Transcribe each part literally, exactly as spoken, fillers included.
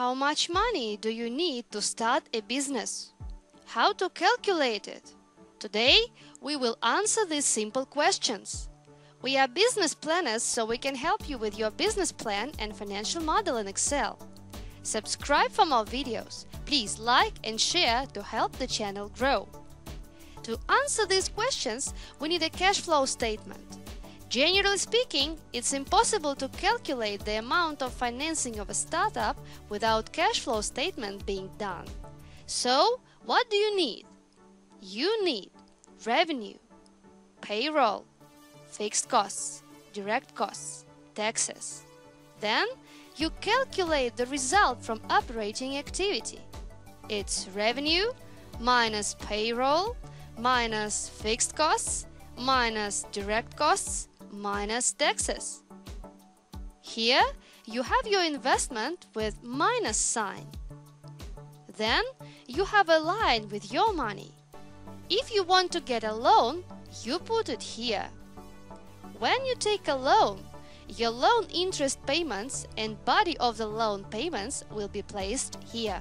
How much money do you need to start a business? How to calculate it? Today, we will answer these simple questions. We are business planners, so we can help you with your business plan and financial model in Excel. Subscribe for more videos. Please like and share to help the channel grow. To answer these questions, we need a cash flow statement. Generally speaking, it's impossible to calculate the amount of financing of a startup without cash flow statement being done. So, what do you need? You need revenue, payroll, fixed costs, direct costs, taxes. Then you calculate the result from operating activity. It's revenue minus payroll minus fixed costs minus direct costs minus taxes. Here you have your investment with minus sign. Then you have a line with your money. If you want to get a loan, you put it here. When you take a loan, your loan interest payments and body of the loan payments will be placed here.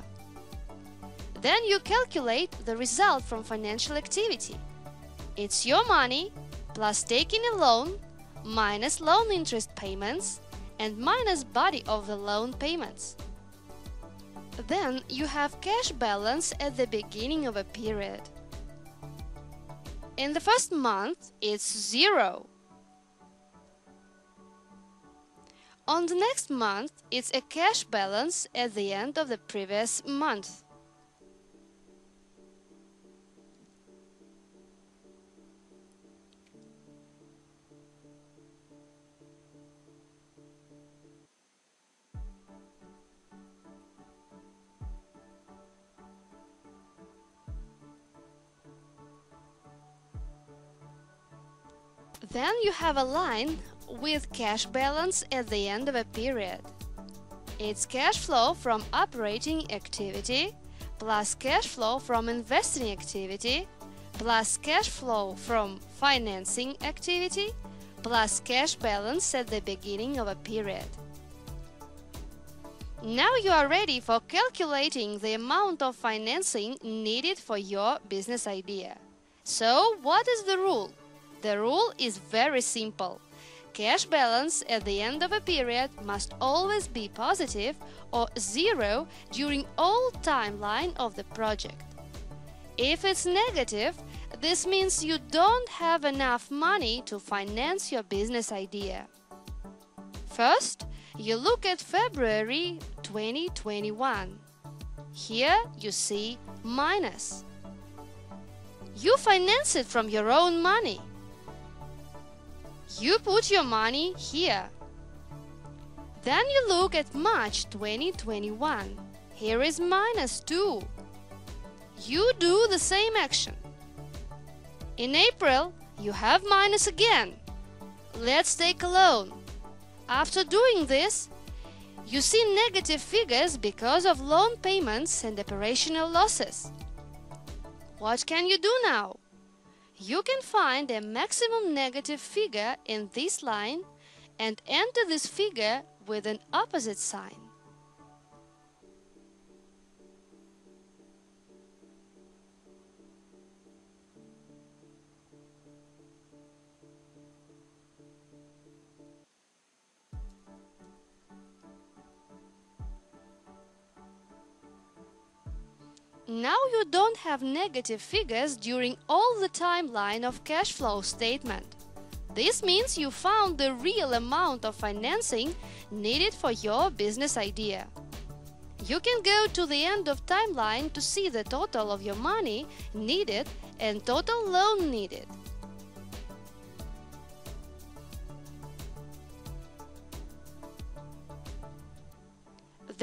Then you calculate the result from financial activity. It's your money plus taking a loan minus loan interest payments and minus body of the loan payments. Then you have cash balance at the beginning of a period. In the first month, it's zero. On the next month, it's a cash balance at the end of the previous month. Then you have a line with cash balance at the end of a period. It's cash flow from operating activity plus cash flow from investing activity plus cash flow from financing activity plus cash balance at the beginning of a period. Now you are ready for calculating the amount of financing needed for your business idea. So, what is the rule? The rule is very simple. Cash balance at the end of a period must always be positive or zero during all timeline of the project. If it's negative, this means you don't have enough money to finance your business idea. First, you look at February twenty twenty-one. Here you see minus. You finance it from your own money. You put your money here. Then you look at March twenty twenty-one. Here is minus two. You do the same action. In April, you have minus again. Let's take a loan. After doing this, you see negative figures because of loan payments and operational losses. What can you do now? You can find a maximum negative figure in this line and enter this figure with an opposite sign. Now you don't have negative figures during all the timeline of cash flow statement. This means you found the real amount of financing needed for your business idea. You can go to the end of timeline to see the total of your money needed and total loan needed.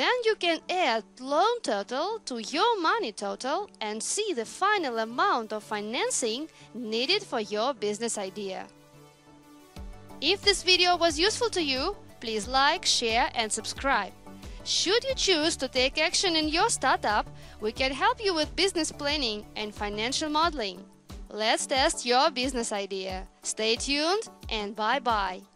Then you can add loan total to your money total and see the final amount of financing needed for your business idea. If this video was useful to you, please like, share and subscribe. Should you choose to take action in your startup, we can help you with business planning and financial modeling. Let's test your business idea. Stay tuned and bye-bye.